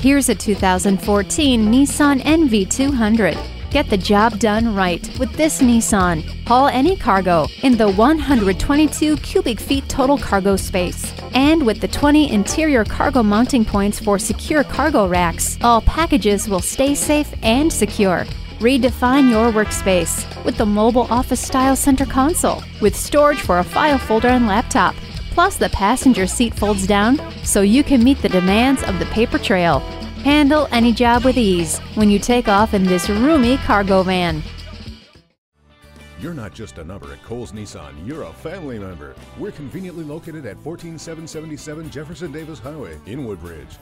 Here's a 2014 Nissan NV200. Get the job done right with this Nissan. Haul any cargo in the 122 cubic feet total cargo space. And with the 20 interior cargo mounting points for secure cargo racks, all packages will stay safe and secure. Redefine your workspace with the mobile office-style center console with storage for a file folder and laptop. Plus, the passenger seat folds down so you can meet the demands of the paper trail. Handle any job with ease when you take off in this roomy cargo van. You're not just a number at Cowles Nissan, you're a family member. We're conveniently located at 14777 Jefferson Davis Highway in Woodbridge.